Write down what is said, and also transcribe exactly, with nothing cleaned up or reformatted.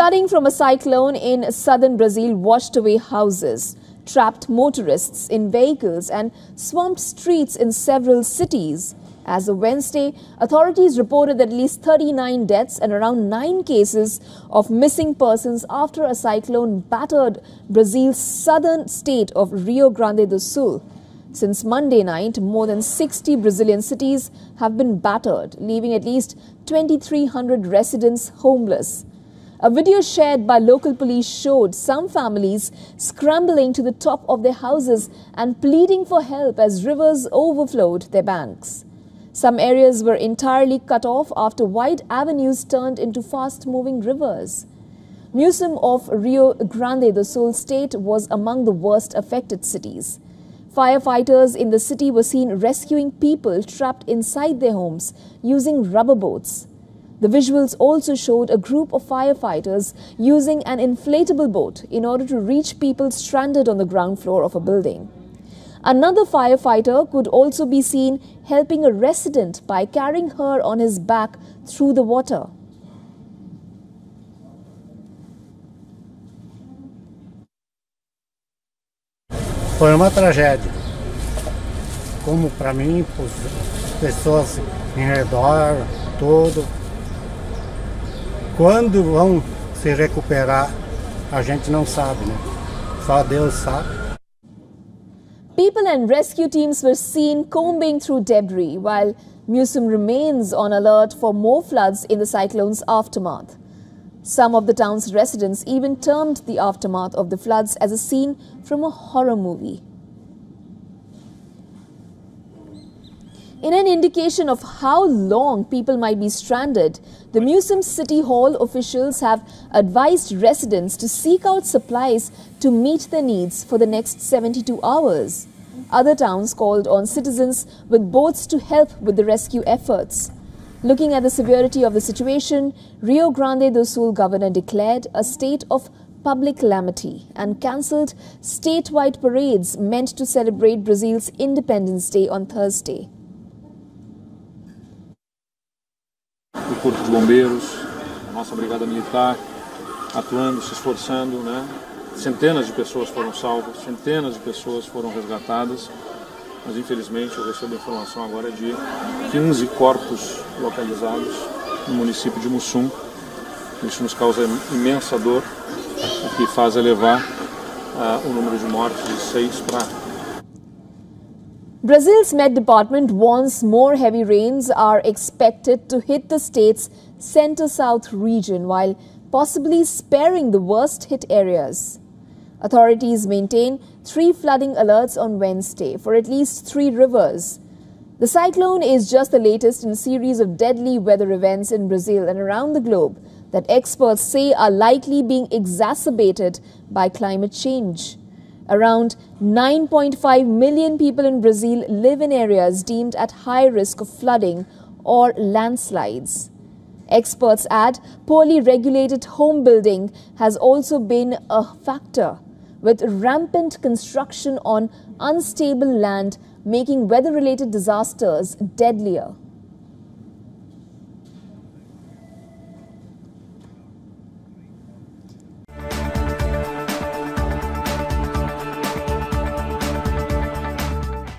Flooding from a cyclone in southern Brazil washed away houses, trapped motorists in vehicles and swamped streets in several cities. As of Wednesday, authorities reported that at least thirty-nine deaths and around nine cases of missing persons after a cyclone battered Brazil's southern state of Rio Grande do Sul. Since Monday night, more than sixty Brazilian cities have been battered, leaving at least two thousand three hundred residents homeless. A video shared by local police showed some families scrambling to the top of their houses and pleading for help as rivers overflowed their banks. Some areas were entirely cut off after wide avenues turned into fast-moving rivers. Muçum of Rio Grande do Sul state was among the worst affected cities. Firefighters in the city were seen rescuing people trapped inside their homes using rubber boats. The visuals also showed a group of firefighters using an inflatable boat in order to reach people stranded on the ground floor of a building. Another firefighter could also be seen helping a resident by carrying her on his back through the water. Foi uma tragédia, como para mim, para as pessoas em redor, todo. Quando vão se recuperar, a gente não sabe, né? Só Deus sabe. People and rescue teams were seen combing through debris, while Muçum remains on alert for more floods in the cyclone's aftermath. Some of the town's residents even termed the aftermath of the floods as a scene from a horror movie. In an indication of how long people might be stranded, the Muçum City Hall officials have advised residents to seek out supplies to meet their needs for the next seventy-two hours. Other towns called on citizens with boats to help with the rescue efforts. Looking at the severity of the situation, Rio Grande do Sul governor declared a state of public calamity and cancelled statewide parades meant to celebrate Brazil's Independence Day on Thursday. O Corpo de Bombeiros, a nossa Brigada Militar, atuando, se esforçando, né? Centenas de pessoas foram salvas, centenas de pessoas foram resgatadas. Mas infelizmente eu recebo a informação agora de quinze corpos localizados no município de Muçum. Isso nos causa imensa dor, o que faz elevar uh, o número de mortes de seis para... Brazil's Met Department warns more heavy rains are expected to hit the state's center-south region, while possibly sparing the worst-hit areas. Authorities maintain three flooding alerts on Wednesday for at least three rivers. The cyclone is just the latest in a series of deadly weather events in Brazil and around the globe that experts say are likely being exacerbated by climate change. Around nine point five million people in Brazil live in areas deemed at high risk of flooding or landslides. Experts add poorly regulated home building has also been a factor, with rampant construction on unstable land making weather-related disasters deadlier.